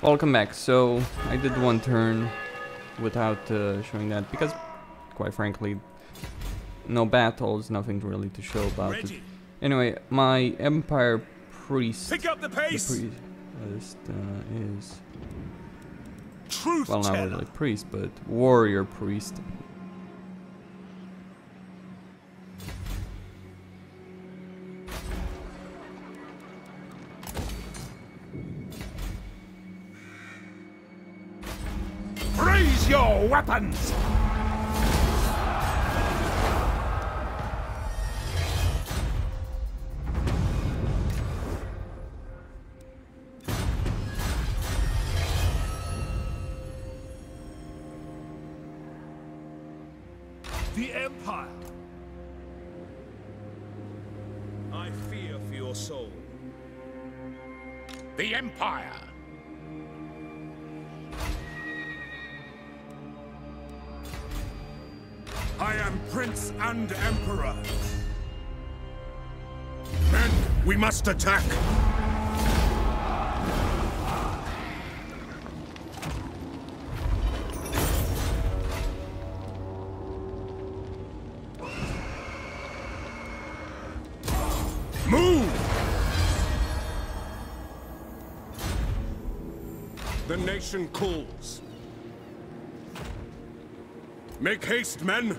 Welcome back. So I did one turn without showing that because, quite frankly, no battles, nothing really to show about it. Anyway, my Empire priest. Pick up the pace. The priest is truth. Well, not really priest, but warrior priest. Raise your weapons. The Empire. I fear for your soul. The Empire. I am Prince and Emperor. Men, we must attack. Nation calls. Make haste, men.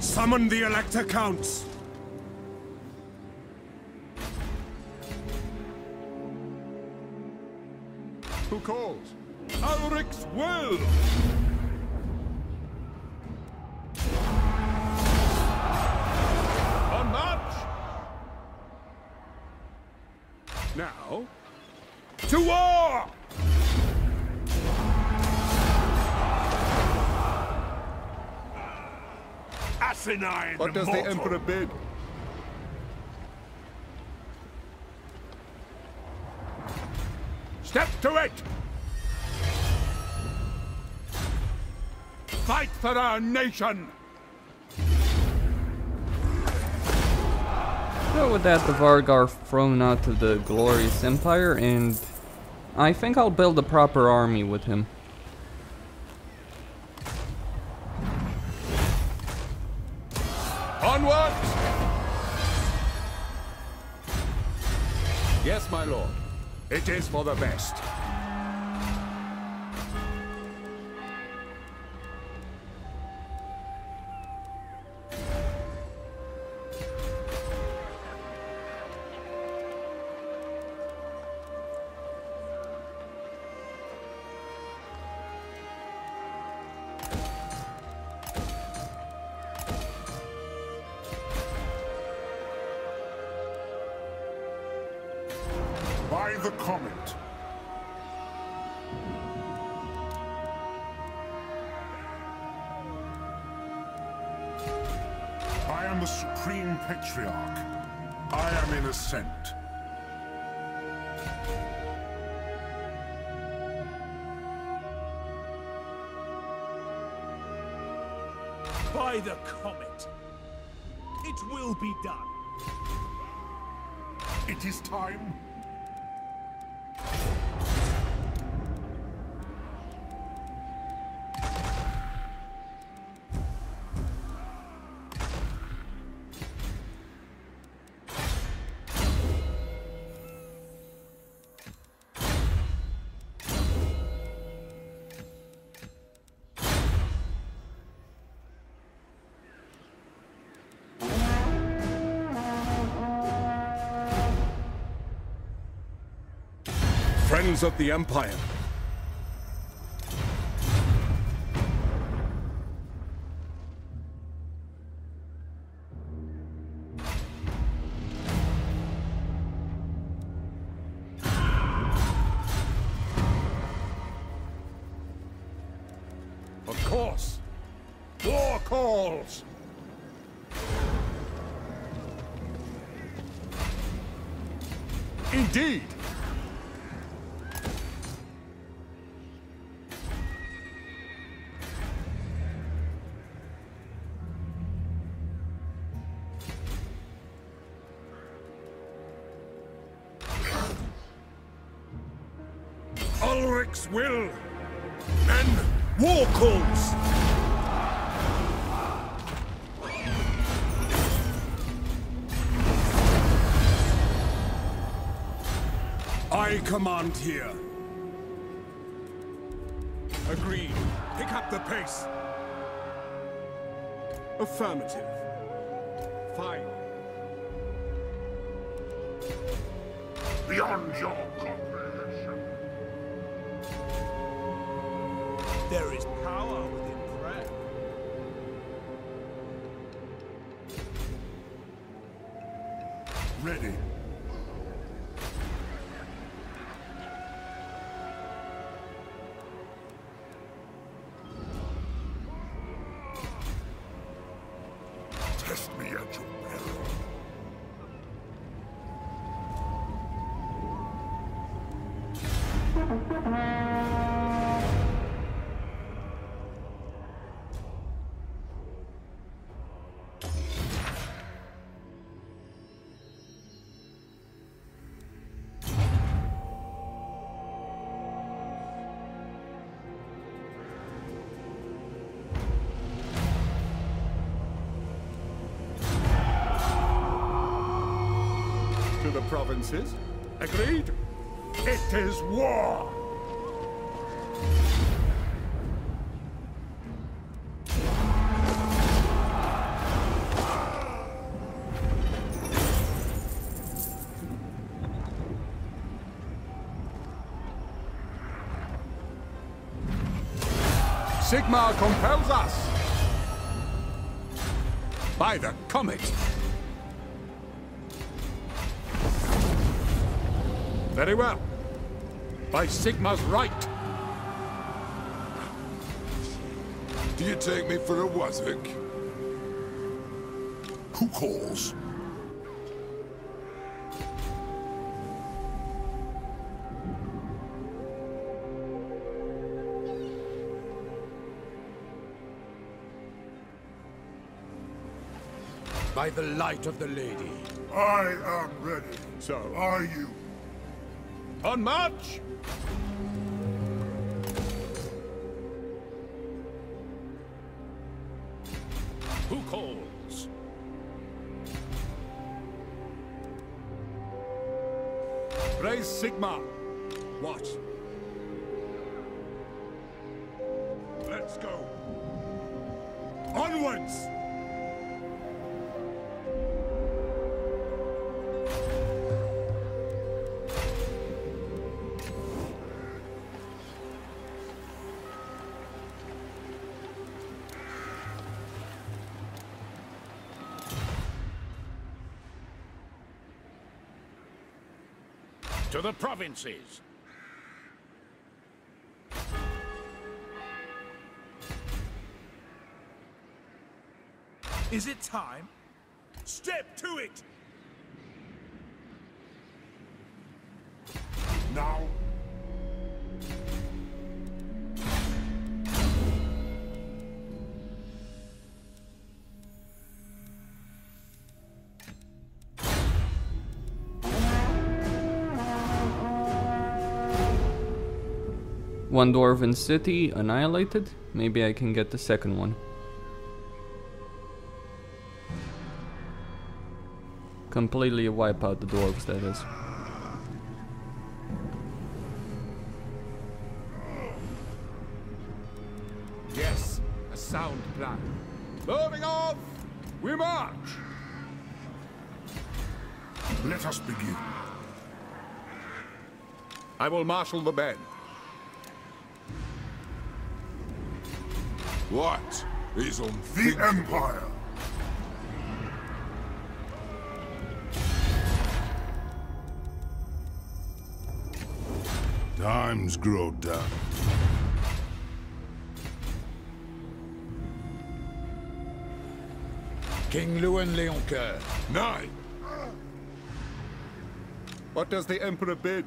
Summon the Elector Counts. Who calls? Ulric's will! On march! Now, to war! Asinine! What does the Emperor bid? Step to it! Fight for our nation! So with that, the Vargar thrown out of the glorious Empire, and I think I'll build a proper army with him. Onward! Yes, my lord. It is for the best. By the comet. I am the Supreme Patriarch. I am innocent. By the comet. It will be done. It is time. Friends of the Empire. Of course, war calls. Indeed. Ulric's will, and war calls. I command here. Agreed. Pick up the pace. Affirmative. Fine. Beyond your comprehension. There is power within prayer. Ready. Provinces? Agreed? It is war! Sigmar compels us! By the comet! Very well. By Sigmar's right. Do you take me for a wazzock? Who calls? By the light of the lady. I am ready. So are you. On march! Who calls? Raise Sigma. What? Let's go. Onwards! To the provinces. Is it time? Step to it. Now. One dwarven city annihilated. Maybe I can get the second one. Completely wipe out the dwarves, that is. Yes, a sound plan. Moving off, we march. Let us begin. I will marshal the band. What is on the Empire? Times grow dark. King Lewin Leoncoeur. Nine. What does the Emperor bid?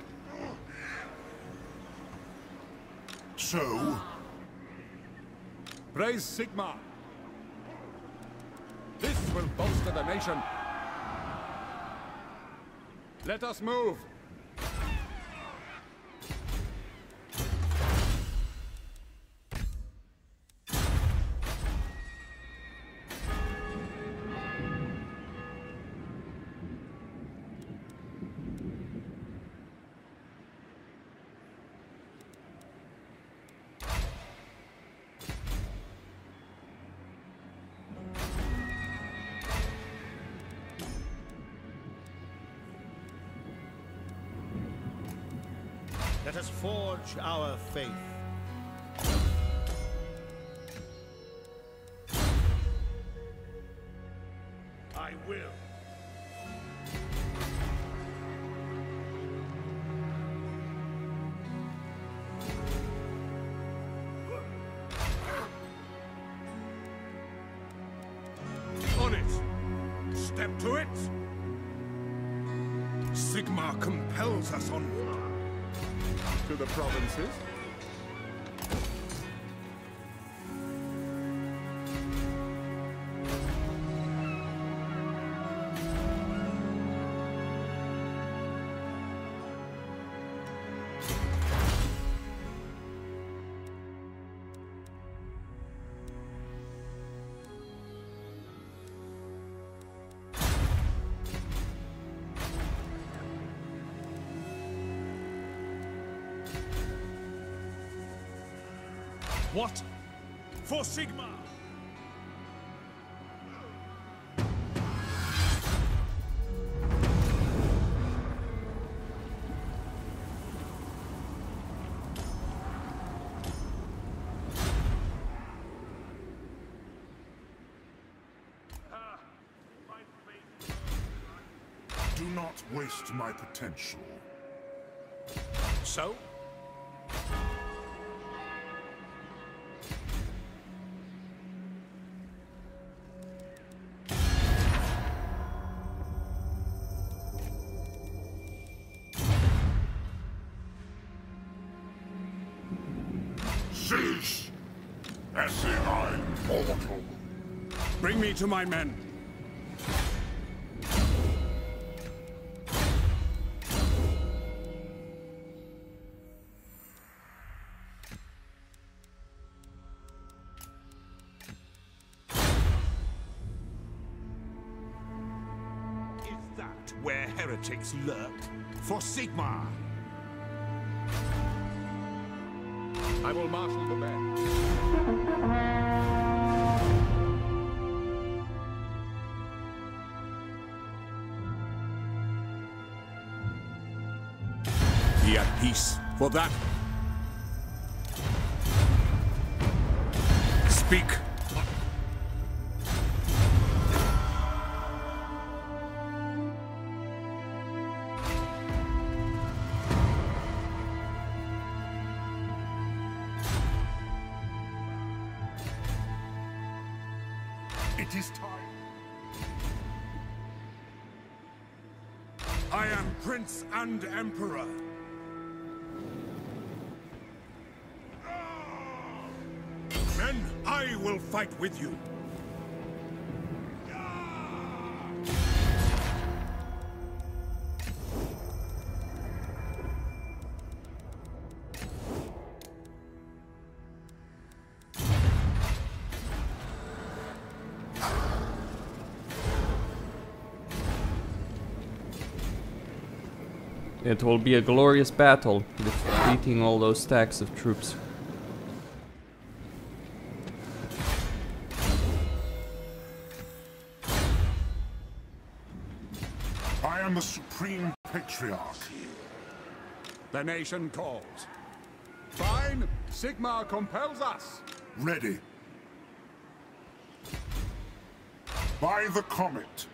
So. Praise Sigma. This will bolster the nation. Let us move. Let us forge our faith. I will. On it. Step to it. Sigmar compels us onward. To the provinces. What? For Sigmar! Do not waste my potential. So? Cease, as if I'm mortal. Bring me to my men. Is that where heretics lurk? For Sigmar! I will marshal the men. Be at peace for that. Speak. It is time. I am Prince and Emperor. Men, I will fight with you. It will be a glorious battle, defeating all those stacks of troops. I am the Supreme Patriarch. The nation calls. Fine, Sigmar compels us. Ready. By the comet.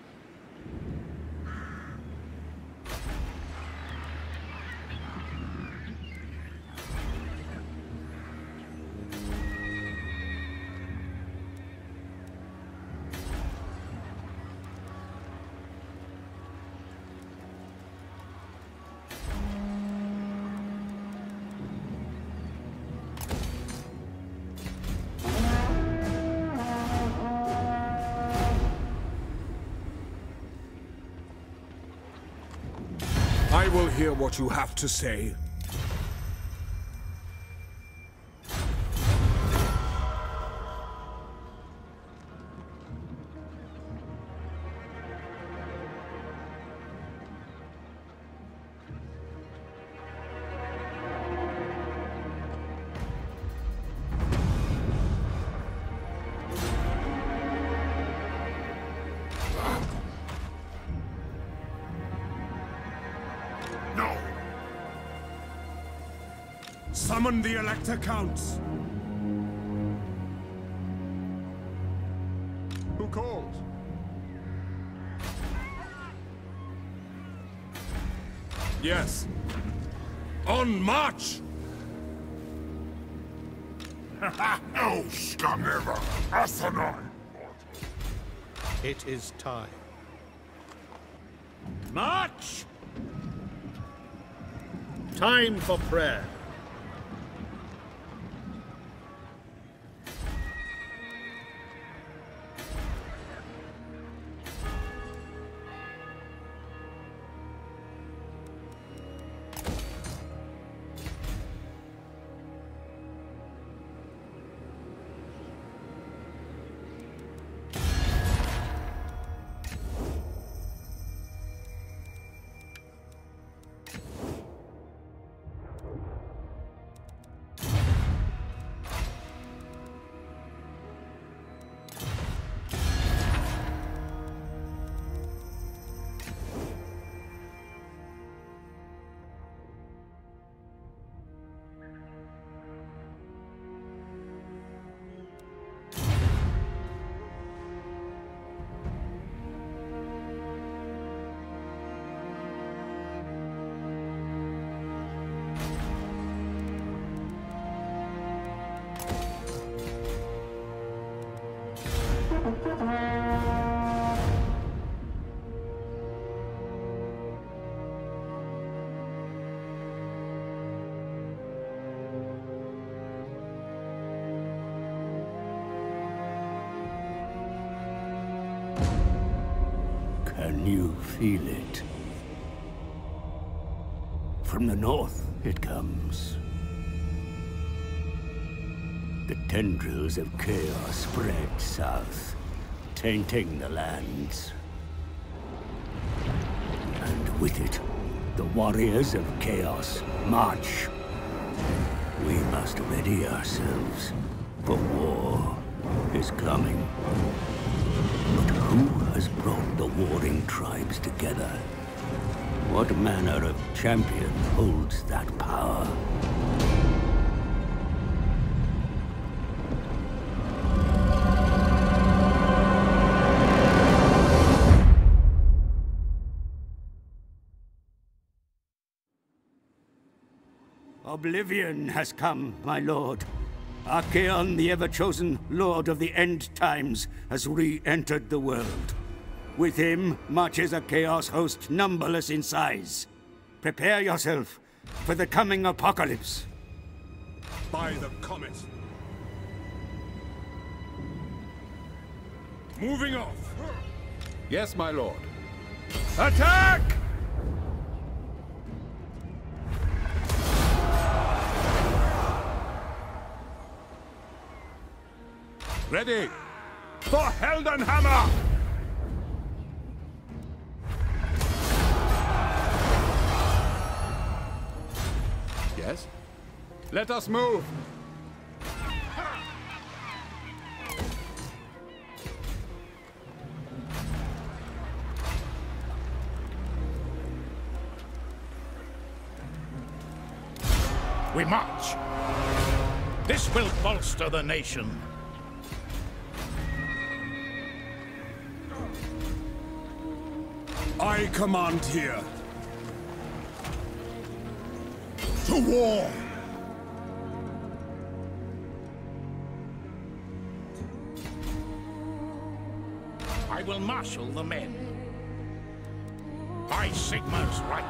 I will hear what you have to say. Summon the Elector Counts! Who calls? Yes. On march! No scum ever! Asanai! It is time. March! Time for prayer. Can you feel it? From the north it comes. The tendrils of chaos spread south, tainting the lands. And with it, the warriors of chaos march. We must ready ourselves, for war is coming. But who has brought the warring tribes together? What manner of champion holds that power? Oblivion has come, my lord. Archaon, the ever-chosen Lord of the End Times, has re-entered the world. With him marches a chaos host numberless in size. Prepare yourself for the coming apocalypse. By the comet. Moving off. Yes, my lord. Attack! Ready for Heldenhammer! Yes? Let us move! We march! This will bolster the nation! I command here. To war! I will marshal the men. By Sigmar's right.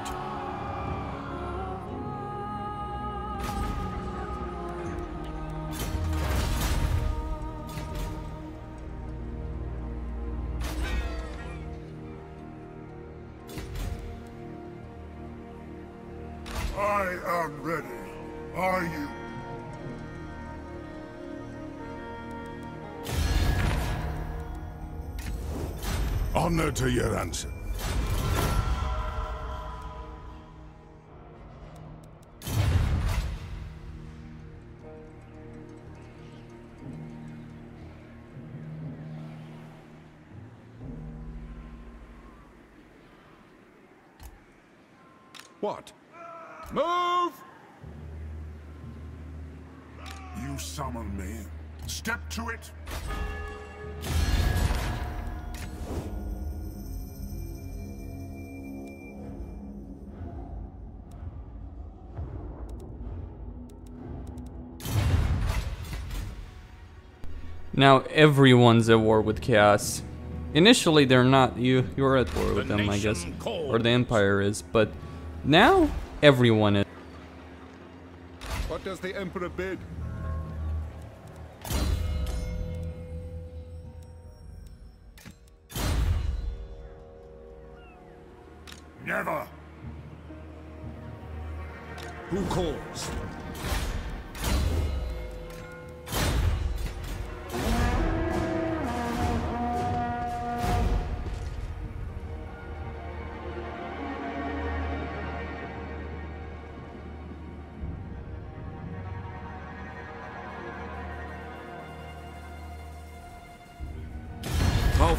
Honor to your answer. What? Move! you summon me. Step to it. Now everyone's at war with Chaos. Initially, they're not. You're at war with them, I guess, or the Empire is. But now everyone is. What does the Emperor bid? Never. Who calls?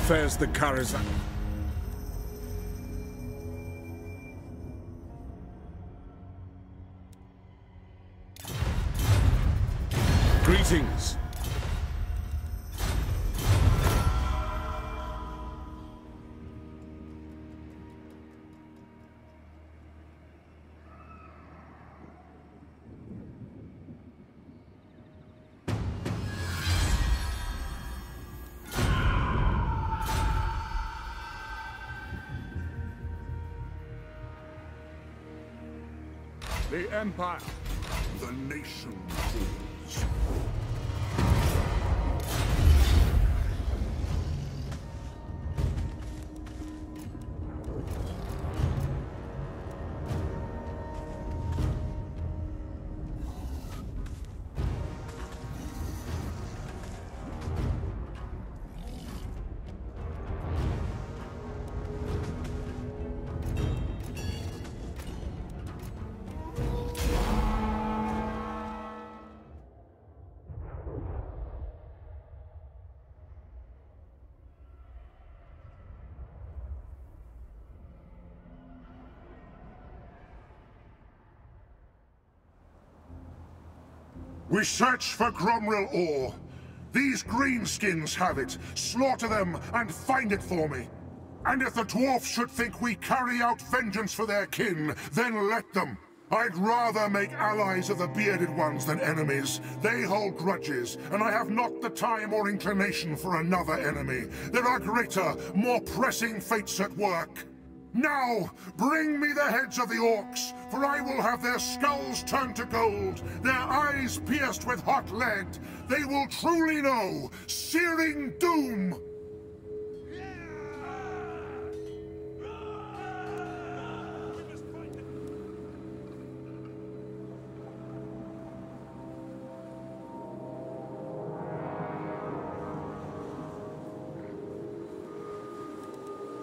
Fares the Karazhan. Greetings. The Empire, the nation calls. We search for Gromril ore. These greenskins have it. Slaughter them and find it for me. And if the dwarfs should think we carry out vengeance for their kin, then let them. I'd rather make allies of the bearded ones than enemies. They hold grudges, and I have not the time or inclination for another enemy. There are greater, more pressing fates at work. Now, bring me the heads of the orcs, for I will have their skulls turned to gold, their eyes pierced with hot lead. They will truly know searing doom.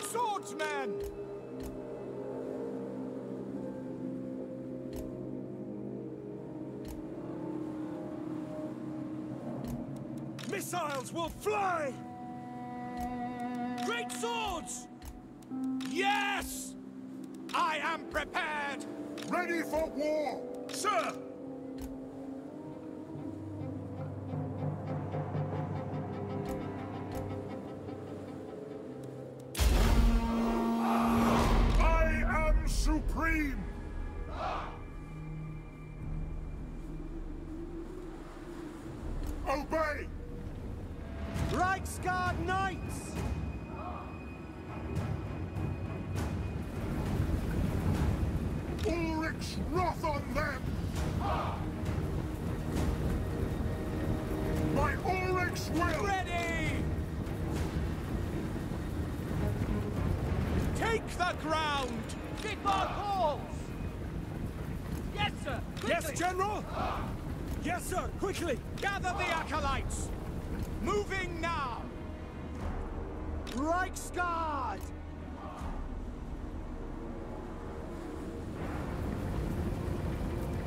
Swordsman! Missiles will fly! Great swords! Yes! I am prepared! Ready for war! Sir! I am supreme! Obey! Reiksguard knights! Ulric's wrath on them! By Ulric's will! Ready! Take the ground! Sigmar calls! Yes, sir! Quickly. Yes, General? Yes, sir! Quickly! Gather the acolytes! Moving now! Reiksguard!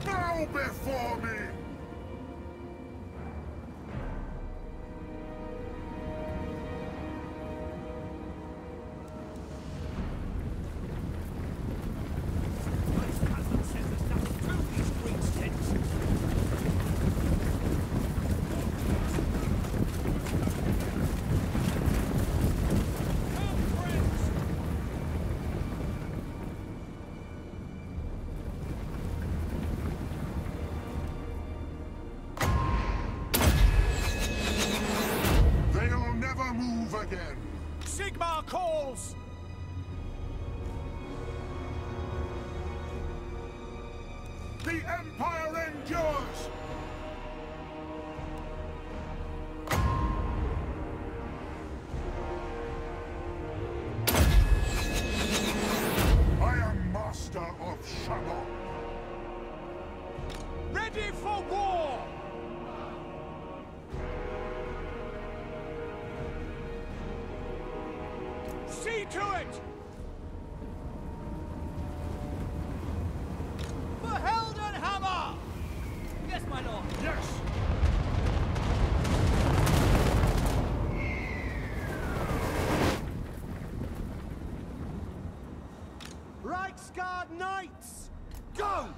Bow before me! My cousin says there's nothing to these green tents. move again! Sigmar calls! The Empire endures! Reiksguard knights, go!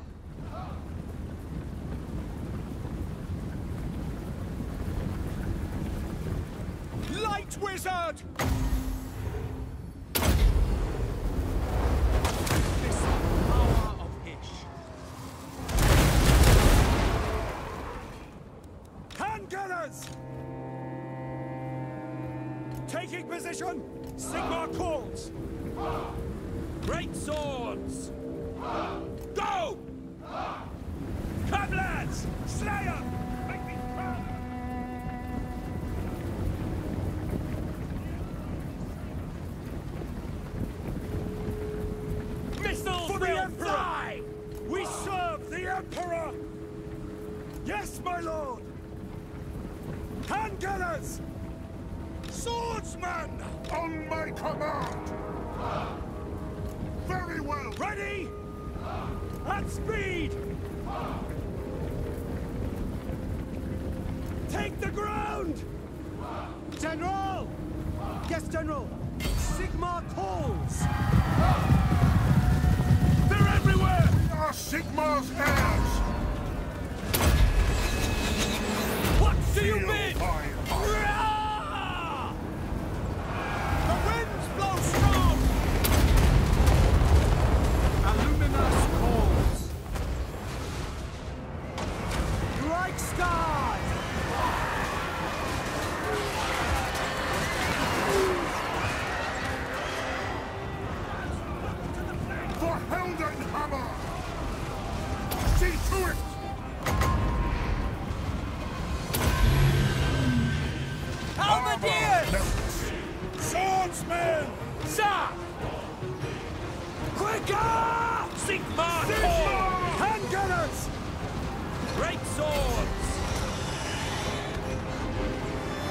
Light wizard! Taking position, Sigmar calls. Great swords, go! Come lads, slay up! Make me proud! Missiles for the Emperor! Fly. We serve the Emperor! Yes, my lord! Handgunners! Swordsman! On my command! Very well! Ready? At speed! Take the ground! General! Yes, General! Sigmar calls! They're everywhere! We are Sigmar's heirs! What do you mean?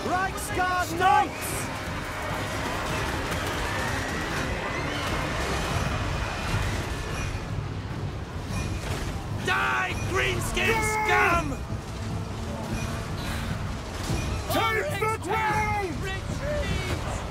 Reiksguard knights! Die, greenskin scum! Take the ground!